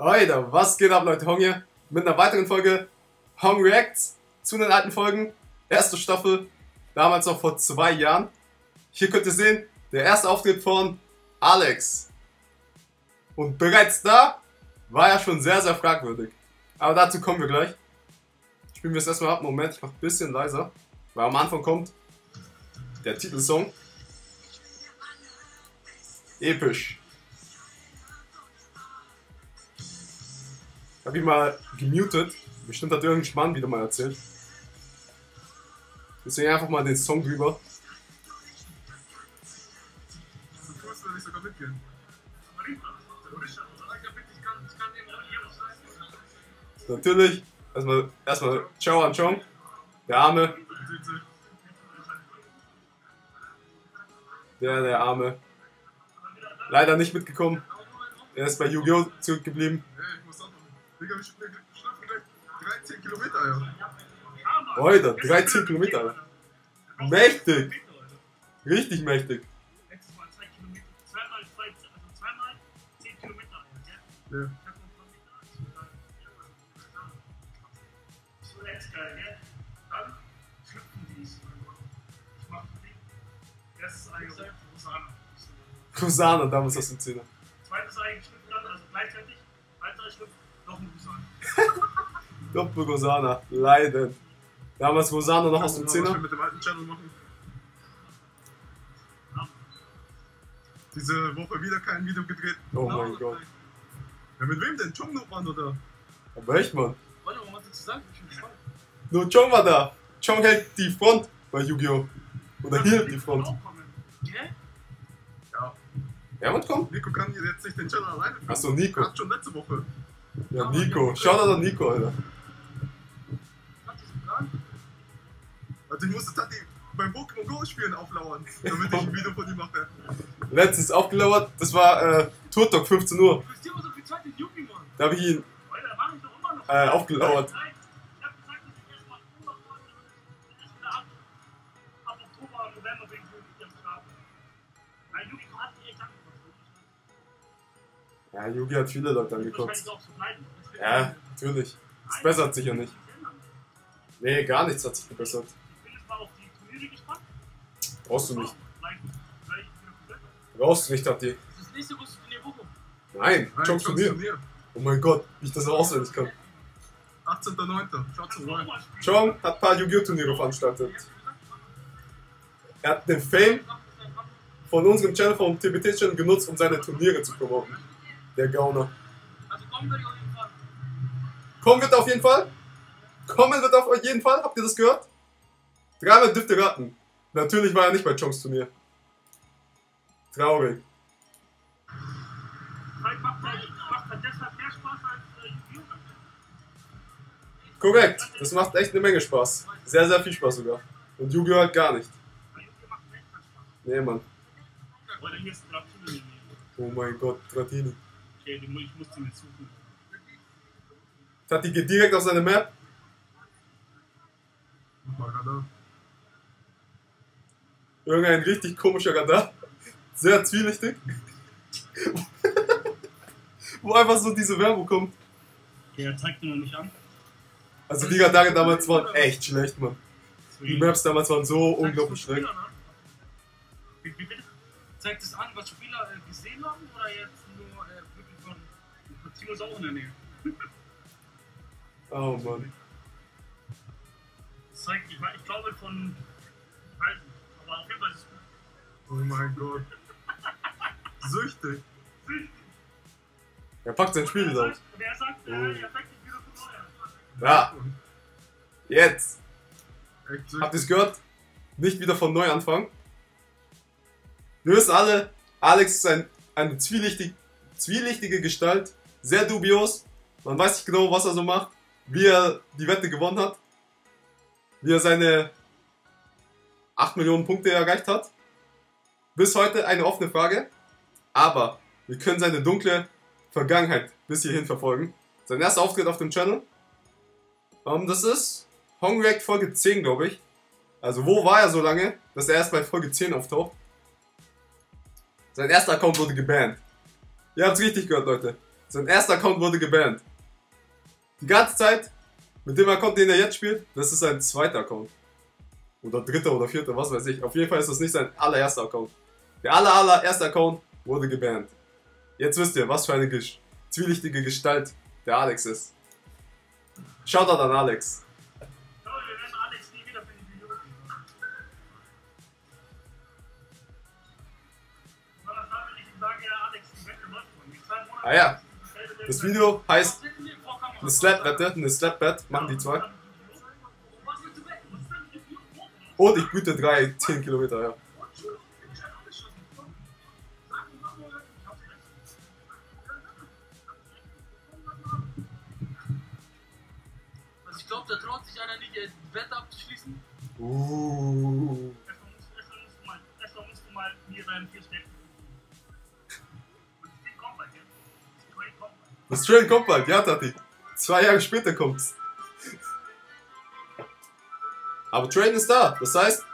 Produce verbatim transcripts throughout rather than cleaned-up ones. Alter, was geht ab, Leute? Hong hier mit einer weiteren Folge Hong Reacts zu den alten Folgen. Erste Staffel, damals noch vor zwei Jahren. Hier könnt ihr sehen, der erste Auftritt von Alex. Und bereits da war er schon sehr, sehr fragwürdig. Aber dazu kommen wir gleich. Spielen wir es erstmal ab. Moment, ich mach ein bisschen leiser. Weil am Anfang kommt der Titelsong. Episch. Hab ihn mal gemutet. Bestimmt hat irgendein Schmarrn wieder mal erzählt. Deswegen einfach mal den Song drüber. Natürlich. Erstmal, erstmal Ciao an Chong. Der Arme. Der, der Arme. Leider nicht mitgekommen. Er ist bei Yu-Gi-Oh! zurückgeblieben. Digga, ich schlafe gleich dreizehn Kilometer, ja. Alter, dreizehn Kilometer. Mächtig. Richtig mächtig. zweimal zehn Kilometer, ja. So jetzt geil, gell? Dann schlüpfen die es. Ich mach den Ding. Das ist eigentlich Rosana. Rosana, damals das im Zehner. Zweites eigentlich schlüpfen dann, also gleichzeitig. Alter, schlüpfen. Doppel Rosana, leiden. Damals Rosana noch aus dem Zehner. Mit dem alten Channel machen. Diese Woche wieder kein Video gedreht. Oh mein Gott. Ja, mit wem denn? Chong noch, Mann, oder? Aber echt, Mann. Warte, warum hast du zu sagen? Ich bin gespannt. Nur Chong war da. Chong hält die Front bei Yu-Gi-Oh! Oder hier die Front. Ja. Ja, und komm. Nico kann jetzt nicht den Channel alleine führen. Achso, Nico. Hat schon letzte Woche. Ja, Nico. Schaut an Nico, Alter. Also ich musste Tati beim Pokémon Go spielen auflauern, damit ich ein Video von ihm mache. Letztens aufgelauert, das war äh, Turtok, fünfzehn Uhr. Da habe ich ihn äh, aufgelauert. Ja, Yugi hat viele Leute angekotzt. Ja, natürlich. Es bessert sich ja nicht. Nee, gar nichts hat sich gebessert. Brauchst du nicht. Brauchst du nicht, Tati. Nein, Chong Turnier. Oh mein Gott, wie ich das auch auswendig kann. achtzehnter neunter Schaut zum Rollen. Chong hat ein paar Yu-Gi-Oh! Turniere veranstaltet. Er hat den Fame von unserem Channel, vom T B T-Channel genutzt, um seine Turniere zu promoten. Der Gauner. Also kommen wird auf jeden Fall. Kommen wird auf jeden Fall? Kommen wird auf jeden Fall? Habt ihr das gehört? Dreimal dürft ihr raten. Natürlich war er nicht bei Chongs Turnier. Traurig. Vielleicht macht er deshalb mehr Spaß als Yu-Gi-Oh! Korrekt. Das macht echt eine Menge Spaß. Sehr, sehr viel Spaß sogar. Und Yu-Gi-Oh! halt gar nicht. Nee, Mann. Oh mein Gott, Dratini. Okay, ich muss den jetzt suchen. Tati geht direkt auf seine Map. Irgendein richtig komischer Radar. Sehr zwielichtig. Wo einfach so diese Werbung kommt. Okay, er zeigt mir noch nicht an. Also die Radare damals waren echt schlecht, Mann. Die Maps damals waren so unglaublich schlecht. Wie bitte? Zeigt es an, was Spieler äh, gesehen haben oder jetzt nur äh, wirklich von, von Dinosauriern in der Nähe? Oh Mann. Das zeigt, ich, ich glaube von. Ich weiß nicht, aber auf jeden Fall ist es gut. Oh mein Gott. Süchtig. Süchtig. Er packt sein Spiel wieder aus. Und er sagt, oh. äh, er zeigt sich wieder von vorher. Ja. Jetzt. Habt ihr es gehört? Nicht wieder von neu anfangen. Wir wissen alle, Alex ist ein, eine zwielichtig, zwielichtige Gestalt, sehr dubios, man weiß nicht genau, was er so macht, wie er die Wette gewonnen hat, wie er seine acht Millionen Punkte erreicht hat. Bis heute eine offene Frage, aber wir können seine dunkle Vergangenheit bis hierhin verfolgen. Sein erster Auftritt auf dem Channel, um, das ist Hong React Folge zehn, glaube ich. Also wo war er so lange, dass er erst bei Folge zehn auftaucht? Sein erster Account wurde gebannt. Ihr habt's richtig gehört, Leute. Sein erster Account wurde gebannt. Die ganze Zeit, mit dem Account, den er jetzt spielt, das ist sein zweiter Account. Oder dritter oder vierter, was weiß ich. Auf jeden Fall ist das nicht sein allererster Account. Der aller, allererste Account wurde gebannt. Jetzt wisst ihr, was für eine zwielichtige Gestalt der Alex ist. Shoutout an Alex. Ah ja, das Video heißt eine Slap-Wette, eine Slap-Wette, machen die zwei. Und ich blüte drei, zehn Kilometer, ja. Also ich glaube, da traut sich einer nicht, die Wette abzuschließen. Uh. Erstmal musst du mal mir deinen vier stecken. Das Trail kommt bald, ja Tati. Zwei Jahre später kommt's. Aber Train ist da, das heißt,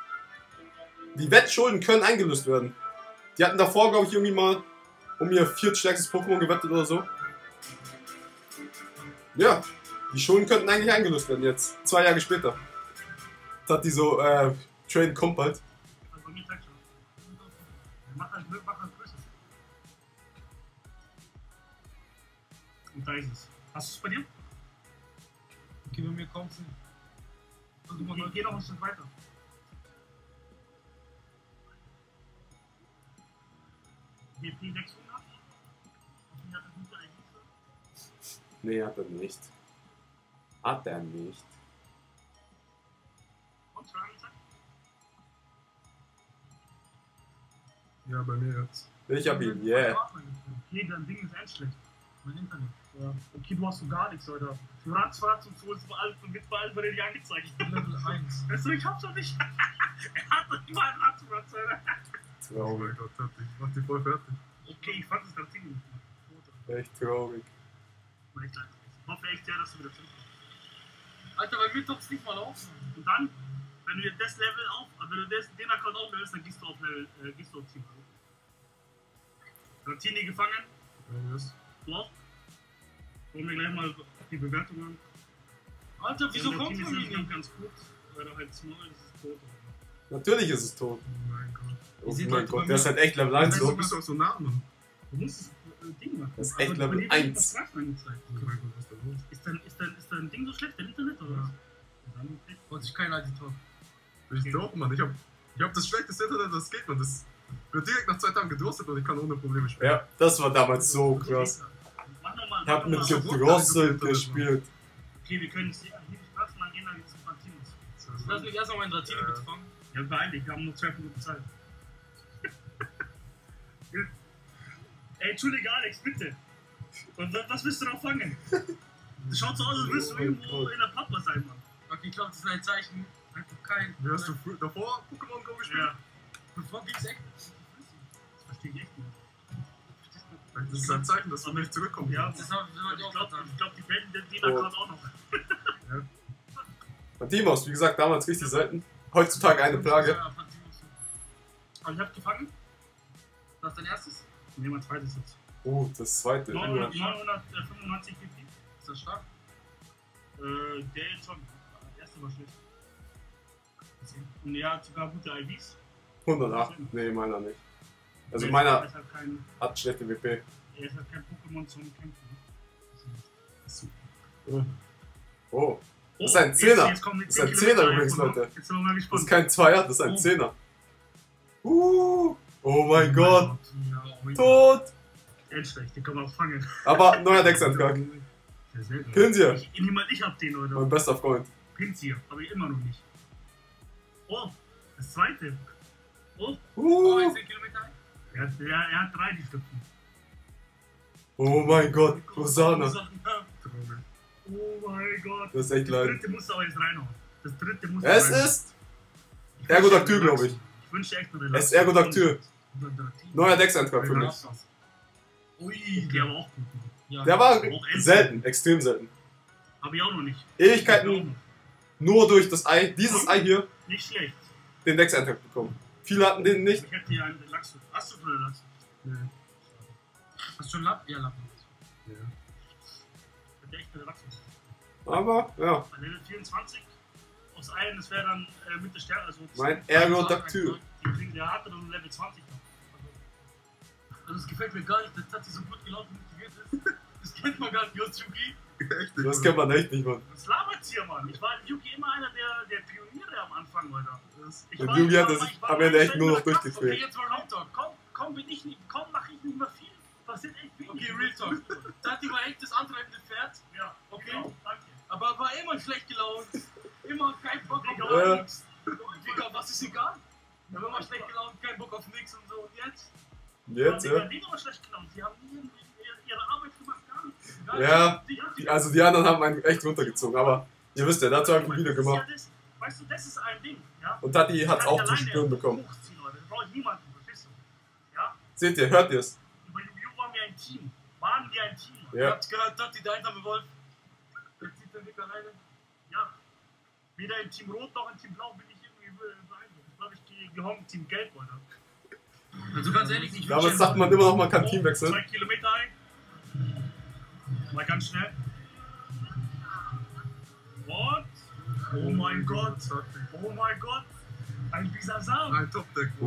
die Wettschulden können eingelöst werden. Die hatten davor, glaube ich, irgendwie mal um ihr viertstärkstes Pokémon gewettet oder so. Ja, die Schulden könnten eigentlich eingelöst werden jetzt, zwei Jahre später. Tati so, äh, Train kommt bald. Und da ist es. Hast du es bei dir? Okay, bei mir kommt es nicht. Also, okay, geh noch ein Stück weiter. D P sechshundert? Nee, hat er nicht. Hat er nicht. Und Fragezeichen? Ja, bei mir jetzt. Ich hab ihn, yeah. Okay, dein Ding ist echt schlecht. Mein Internet. Ja. Okay, du hast so gar nichts, Alter. Du ratzt, ratzt und so, ist bei allem, wird bei allem bei dir angezeigt. Level eins. Weißt du, ich hab's doch nicht. Er hat doch immer einen Ratz, Ratz, Alter. Traurig. Oh Gott, ich mach die voll fertig. Okay, ich fand das ganz ziemlich. Echt traurig. Ich hoffe echt sehr, dass du wieder zurückkommst. Alter, bei mir taucht's nicht mal auf. Und dann, wenn du dir das Level auf, wenn du das, den Account aufnimmst, dann gehst du auf Level, äh, gehst du auf Team. Dratini gefangen. Ja, yes. Du auch? Wollen wir gleich mal die Bewertung an. Alter, wieso ja, kommt von mir nicht? Ganz gut, weil er halt small ist, ist es tot. Natürlich ist es tot. Oh mein Gott. Oh mein Leute, Gott, der ist halt echt Level eins. Du bist doch so nah, Mann. Du musst das äh, Ding machen. Das ist echt also, Level eins. Oh mein Gott, was ist da los? Ist dein, ist dein, ist dein Ding so schlecht, dein Internet oder was? Ja. Wollte ich keinen Editor. Ich okay. Doch, Mann. Ich hab, ich hab das schlechteste Internet, das geht, Mann. Das wird direkt nach zwei Tagen gedrostet und ich kann ohne Probleme spielen. Ja, das war damals so krass. Ich hab mit gedrosselt gespielt. Okay, wir können jetzt hier die Straßen angehen, dann geht's zum Dratinis. Lass mich erst mal meinen Dratini äh. mitfangen. Ja, beeil dich, wir haben nur zwei Minuten Zeit. Ey, Entschuldige Alex, bitte. Und was willst du drauf fangen? Das schaut so aus, als würdest du irgendwo in der Papa sein, Mann. Okay, ich glaube, das ist ein Zeichen. Einfach kein. Ja, hast du davor Pokémon Go gespielt? Ja. Bevor ging's echt nicht. Das verstehe ich echt nicht. Das ist ein Zeichen, dass du nicht zurückkommst. Ja, das haben wir auch getan. Ich glaube, die werden den Diener gerade auch noch. Ja. Fantimos, wie gesagt, damals richtig selten. Heutzutage eine Plage. Ja, Fantimos. Aber ich hab gefangen. Das ist dein erstes? Nehmen wir ein zweites jetzt. Oh, das zweite. neunhundertfünfundneunzig P P. Ist das stark? Äh, der jetzt schon. Der erste war schlecht. Und er hat sogar gute I Vs. hundertacht? Nee, meiner nicht. Also, nee, meiner hat, kein, hat schlechte W P. Er ja, ist halt kein Pokémon zum Kämpfen. Oh. Oh. Das ist ein Zehner. Jetzt, jetzt das ist ein Zehner übrigens, Leute. Jetzt sind wir mal gespannt. Das ist kein Zweier, das ist ein Zehner. Oh. Uh. Oh mein oh Gott. Gott. Ja, oh tot. Endschlecht, den kann man auch fangen. Aber neuer Decksantrag. Pinsier. Ich, ich hab den, Leute. Mein bester Freund. Pinsier, aber immer noch nicht. Oh, das zweite. Oh, uh. oh zehn Kilometer. Er hat, er, er hat drei die Stücken. Oh mein Gott, Rosanna. Oh mein Gott. Das ist echt leid. Das dritte muss aber jetzt reinhauen. Das dritte muss es rein. Ist Ergodaktyl, glaube ich. Ich wünsche echt nur Relaxo. Es ist Ergodaktyl. Neuer Decksantrag für mich. Ui, der war auch gut. Ja, der war selten, extrem selten. Hab ich auch noch nicht. Ewigkeiten nur durch das Ei, dieses Ei hier, nicht schlecht, den Decksantrag bekommen. Viele hatten den nicht. Ich hätte hier einen Relaxo. Hast du schon Relaxo? Nee. Hast du schon Lappen? Ja, Lappen. Ja. Der ich bin erwachsen. Aber, ja. Bei Level vierundzwanzig aus einem, das wäre dann äh, mit der Stärke. Also mein Ergodaktyl. Die kriegen ja hart und Level zwanzig noch. Also, das gefällt mir gar nicht, dass Tati so gut gelaufen motiviert ist. Das kennt man gar nicht, aus Yu-Gi. Echt nicht. Das kennt man echt nicht, Mann. Das labert hier, Mann. Ich war in Yu-Gi immer einer der, der Pioniere am Anfang, Alter. Und Yu-Gi hat das am Ende echt nur noch durchgeführt. Okay, jetzt mal Hong Talk. Komm, komm, bin ich nicht, komm, mach ich nicht mehr viel. Passiert echt viel. Okay, Real Talk. Tati war echt das antreibende Pferd. Ja, okay. Genau, danke. Aber war immer schlecht gelaunt. Immer kein Bock auf äh. nichts. Digga, was ist egal? Ja, immer schlecht gelaunt, kein Bock auf nichts und so. Und jetzt? Jetzt, ja. Die waren immer schlecht gelaunt. Die haben nie ihre Arbeit gemacht, gar nichts. Gar ja, nicht. Also die anderen haben einen echt runtergezogen. Aber ihr wisst ja, dazu haben wir ein Video gemacht. Ja, das, weißt du, das ist ein Ding. Ja? Und Tati hat es auch zu spüren bekommen. Leute. Das braucht niemanden, verstehst du? Ja? Seht ihr, hört ihr es? Über Yu-Gi-Oh! Waren wir ein Team. Waren wir ein Team. Ja. Ihr habt gehört, Tati, der einsame Wolf. Jetzt sieht der Nick alleine. Ja. Weder im Team Rot noch im Team Blau bin ich irgendwie beeindruckt. Ich glaube, ich gehe gehongen Team Gelb, oder? Also ganz ehrlich, ich glaube, jetzt sagt man immer noch, man kann Team wechseln. Zwei Kilometer ein. Mal ganz schnell. What? Oh mein Gott. Oh mein Gott. Ein Bisasam. Ein Topdeck. Oh.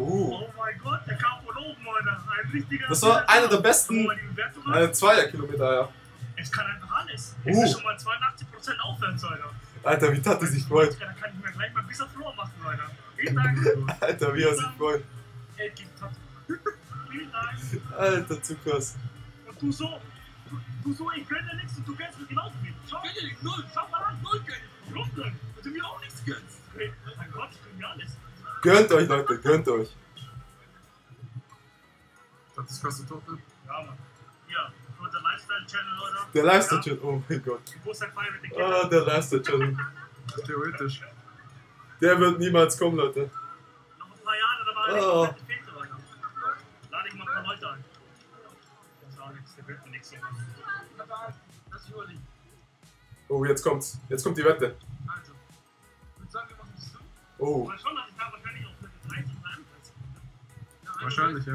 Oh mein Gott, der kam von oben, Alter. Ein richtiger. Das war einer der besten. Eine Zweier-Kilometer, ja. Es kann einfach alles. Es ist schon mal zweiundachtzig Prozent aufwärts, Alter. Alter, wie Tati sich freut. Da kann ich mir gleich mal Bisaflor machen, Alter. Vielen Dank. Alter, wie er sich freut. Ey, gib Tati. Alter, zu krass. Und du so, du, du so, ich gönn dir nichts und du gönnst mir genauso viel. Schau, gönn dir nichts, null, schau mal an, null gönn ich. Warum denn? Weil du mir auch nichts gönnst. Ey, mein Gott, ich gönn mir alles. Gönnt euch, Leute, gönnt euch. Das ist krass, Topf. Ja, Mann. Ja, nur der Lifestyle-Channel, Leute. Der Lifestyle-Channel, oh mein Gott. Geburtstagfeier mit den Kindern. Ah, der Lifestyle-Channel. Theoretisch. Der wird niemals kommen, Leute. Noch ein paar Jahre, da war er nicht. Lade ich mal ein paar Leute ein. Das Alex, der wird mir nichts sagen. Das ist überlegt. Oh, jetzt kommt's. Jetzt kommt die Wette. Also, ich würde sagen, wir machen das so. Oh. Ich weiß schon, dass ich da wahrscheinlich auf Level dreißig bleiben kann. Wahrscheinlich, ja.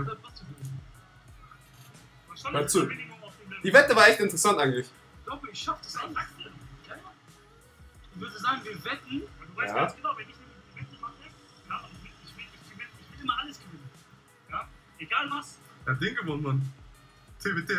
Wahrscheinlich ist das Minimum auf dem Level. Die Wette war echt interessant eigentlich. Ich glaube, ich schaff das an. Ich würde sagen, wir wetten. Und du weißt ganz genau, wenn ich die Wette mache, ja, und ich will, ich will, ich will immer alles gewinnen. Ja? Egal was. Ja, Ding gewonnen, Mann. T B T,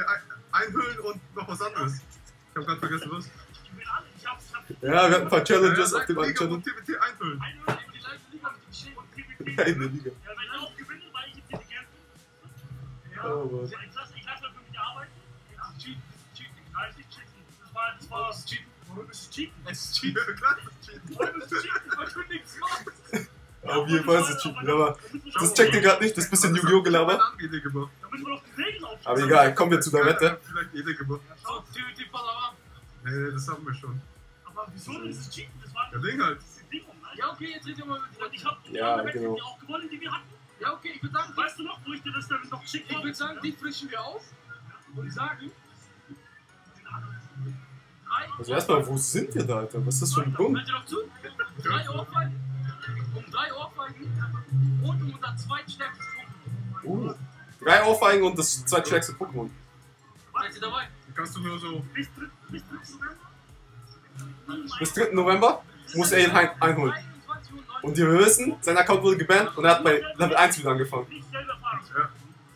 einhüllen und noch was anderes. Ich hab grad vergessen, was. Ich will alle, ich hab's. Ja, wir hatten ein paar Challenges auf dem einen Channel. T B T einhüllen. Einhüllen in die gleiche Liga mit dem Schild und T B T. Ja, in der Liga. Ja, wenn ich auch gewinne, weil ich intelligent bin. Ja, oh, ja, ich lasse ich lass mal für mich arbeiten. Ja, cheaten, cheaten. Nein, nicht cheaten. Das war, das war das Cheaten. Warum ist es cheaten? Es ist cheaten. Klar, es ist cheaten. Warum ist es cheaten? Weil du nichts machst. Auf jeden Fall ist es cheaten, aber das checkt ihr gerade nicht, das ist ein bisschen Yu-Gi-Oh! Gelabert. Aber egal, kommen wir zu der Wette. Vielleicht Ede gemacht. So, T B T Follower. Nee, das haben wir schon. Aber wieso ist es cheaten? Das war das Ding halt. Ja, okay, jetzt reden wir mal mit. Ich hab die andere Wette, die auch gewonnen, die wir hatten. Ja, okay, ich würde sagen, weißt du noch, wo ich dir das damit noch schicke? Ich würde sagen, die frischen wir auf und sagen. Also erstmal, wo sind wir da, Alter? Was ist das für ein Punkt? Hört ihr doch zu? Um drei Ohrfeigen, um drei Ohrfeigen und um das zweitstärkste Pokémon. Uh, drei Ohrfeigen und das zweitstärkste Pokémon. Seid ihr dabei? Kannst du nur so... Bis dritten November? Bis dritten November muss er ihn einholen. Und wir wissen, sein Account wurde gebannt und er hat bei Level eins wieder angefangen. Nicht selber Erfahrung. Ja.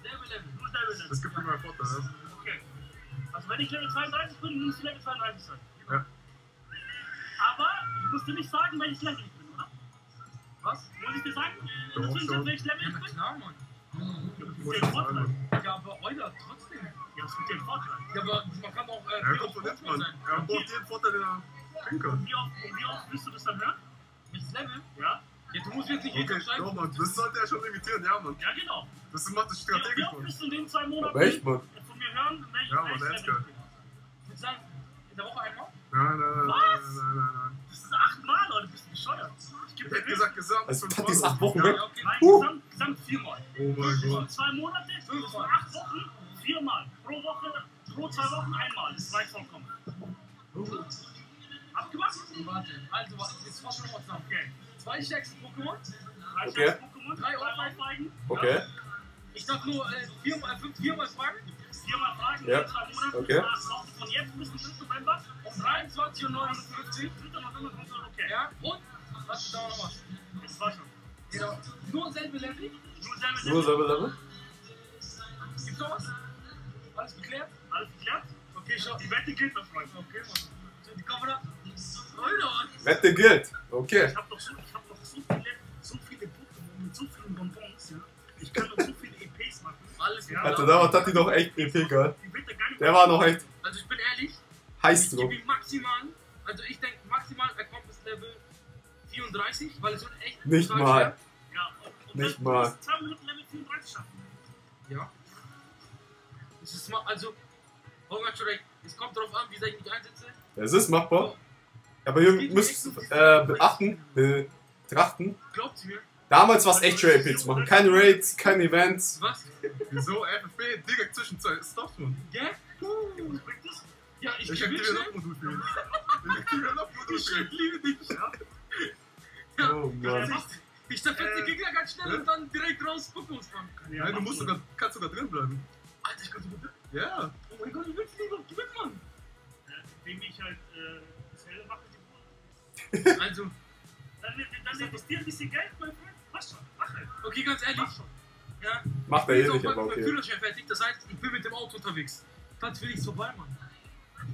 Selbe Level, nur selbe Level. Das gibt mir mal einen Vorteil, ja. Also wenn ich Level zweiunddreißig bin, muss ich Level zweiunddreißig sein. Ja. Aber ich musste nicht sagen, welches Level ich bin, oder? Was? Muss ich dir sagen, in der Zwischenzeit, welches Level ich bin? Ja, klar, Mann. Das ist ja ein Vorteil. Ja, aber Euler, trotzdem. Ja, das gibt ja einen Vorteil. Ja, aber man kann auch... Äh, ja, kommt von jetzt, Mann. Er braucht jeden Vorteil, den er kriegen kann. Wie oft willst du das dann hören? Welches Level? Ja. Ja, du musst jetzt nicht jeden entscheiden. Okay, doch, Mann. Das sollte er schon limitieren, ja, Mann. Ja, genau. Das macht das strategisch, Mann. Wie oft bist du in den zwei Monaten... Aber echt, Mann. Wir hören, welche ja, Level ich bin. Ich würde sagen, in der Woche einmal? Nein, nein, nein. Was? Nein, nein, nein. Das ist achtmal, Leute, du bist bescheuert. Ich gebe dir gesagt, gesagt, also, das ist acht Wochen, ja, okay. Nein, uh. gesamt, gesamt viermal. Oh mein Gott. Zwei Monate, acht Wochen, viermal. Pro Woche, pro zwei Wochen einmal. Das reicht vollkommen. Uh. Abgemacht? Warte, also, jetzt fassen wir mal zusammen. Okay. Zwei stärksten Pokémon, drei okay. stärksten Pokémon, drei Ohrfeigen. Okay. Ja. Ich darf nur äh, viermal, fünf, viermal fragen. Ja, okay. Und jetzt müssen wir bis November um dreiundzwanzig Uhr neunundfünfzig. Okay. Ja, und? Was ist da nochmal? Das war schon. Genau. Nur selbe Level? Nur selbe Level? Gibt's noch was? Alles geklärt? Alles geklärt? Okay, schau. Die Wette gilt, mein Freund. Okay, Mann. Die Kamera. Wette gilt. Okay. Ich hab doch so, ich hab doch so viele, so viele Pokémon mit so vielen Bonbons, ja. Ich kann doch so viele E Ps machen. Alles, ja. Alter, da war Tati doch echt E P, gell? Der war noch echt. Also ich bin ehrlich. Heißt so. Ich gebe ihm maximal, also ich denke maximal, er kommt bis Level vierunddreißig, weil es schon echt nicht mal. Ja, und nicht mal. Du musst zwei Minuten Level vierunddreißig schaffen. Ja. Es ist mal, also, Hong hat schon recht. Es kommt drauf an, wie sehr ich mich einsetze. Es ist machbar. Aber ihr müsst äh, beachten, betrachten. Glaubt ihr mir? Damals war es echt schwer, E P zu machen. Keine Raids, keine Events. Was? Wieso? F F B, Digga, Zwischenzeit. Stop, man. Gell? Ja, ich liebe dich. Ich liebe dich. Ja. Oh Mann. Ich zerfetze den Gegner ganz schnell und dann direkt raus Pokémon fangen. Nein, du musst sogar, kannst sogar drin bleiben. Alter, ich kann sogar drin bleiben. Ja. Oh mein Gott, ich will fliegen. Gewinn, Mann. Wegen ich halt Zelle mache, die Uhr. Also. Dann investieren ein bisschen Geld, mein Freund. Mach schon, mach halt. Okay, ganz ehrlich. Mach schon. Ja. Macht er eh nicht, aber okay. Ich bin mit Führerschein fertig, das heißt, ich bin mit dem Auto unterwegs. Dann will ich's vorbei, Mann.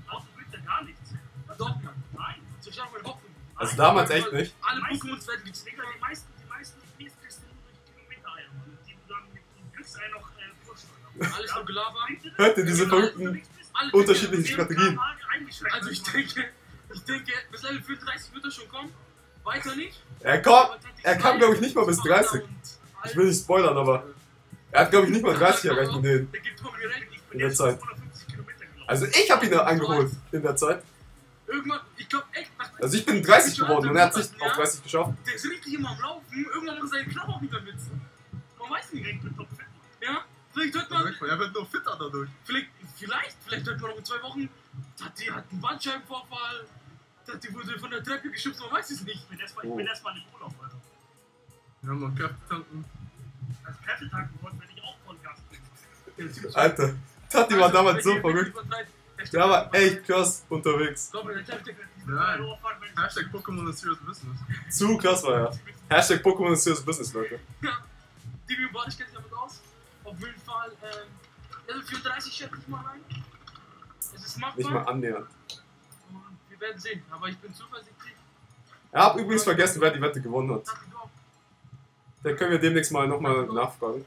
Auto bringt ja gar nichts. Doch, Mann. Nein. So schnell mal hoffen. Also damals echt nicht. Alle Pokémons werden gezwickt. Die meisten, die meisten E Ps kriegst du nur durch Kilometer-Eier, Mann. Die du dann mit dem Glücksei noch vorsteuern. Alles so gelabert. Hört ihr diese verrückten unterschiedlichen Strategien? Also ich denke, ich denke, bis Level vierunddreißig wird er schon kommen. Weiter nicht? Er kam, er kam glaube ich nicht mal bis dreißig. Ich will nicht spoilern, aber er hat glaube ich nicht mal dreißig erreicht in, den, in der Zeit. Also ich habe ihn eingeholt in der Zeit. Irgendwann, ich glaube echt. Also ich bin dreißig geworden und er hat sich auf dreißig geschafft. Der ist richtig immer am Laufen, irgendwann muss er seinen Knopf auch wieder mit. Man weiß nicht, ich bin top fit. Ja? Vielleicht hört man. Er wird noch fitter dadurch. Vielleicht, vielleicht, vielleicht hört man noch in zwei Wochen. Tati hat einen Bandscheibenvorfall. Tati wurde von der Treppe geschubst, man weiß es nicht. Ich bin erstmal oh. erst in Urlaub, Alter. Ja, man, Kaffee tanken. Als Kaffee tanken wollte, wenn ich auch von Gas bin. Alter, Tati war also, damals so verrückt. Der war echt krass unterwegs. Komm, der Hashtag Hashtag Pokémon is serious business. Zu krass war er. Hashtag Pokémon is serious business, Leute. Ja, die Badisch kennt sich damit aus. Auf jeden Fall, ähm, also für dreißig schätze ich mal rein. Es ist machbar. Nicht mal annähernd. Wir werden sehen, aber ich bin zuversichtlich. Ich habe übrigens vergessen, wer die Wette gewonnen hat. Da können wir demnächst mal nochmal nachfragen.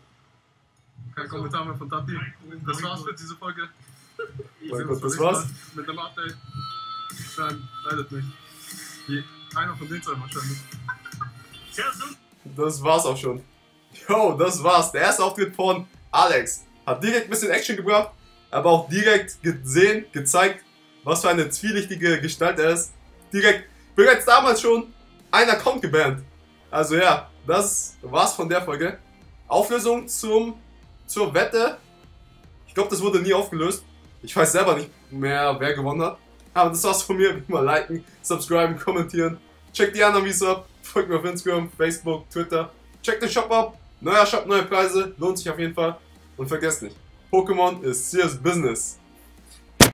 Kein Kommentar mehr von Tati. Das war's mit dieser Folge. Mein Gott, das war's. Mit einem Update. Dann leidet nicht. Einer von denen sein wahrscheinlich. Das war's auch schon. Jo, das war's. Der erste Auftritt von Alex. Hat direkt ein bisschen Action gebracht, aber auch direkt gesehen, gezeigt, was für eine zwielichtige Gestalt er ist. Direkt, bereits damals schon, ein Account gebannt. Also ja, das war's von der Folge. Auflösung zum, zur Wette. Ich glaube, das wurde nie aufgelöst. Ich weiß selber nicht mehr, wer gewonnen hat. Aber das war's von mir. Wie immer liken, subscriben, kommentieren. Checkt die anderen Videos ab. Folgt mir auf Instagram, Facebook, Twitter. Checkt den Shop ab. Neuer Shop, neue Preise. Lohnt sich auf jeden Fall. Und vergesst nicht, Pokémon ist serious business.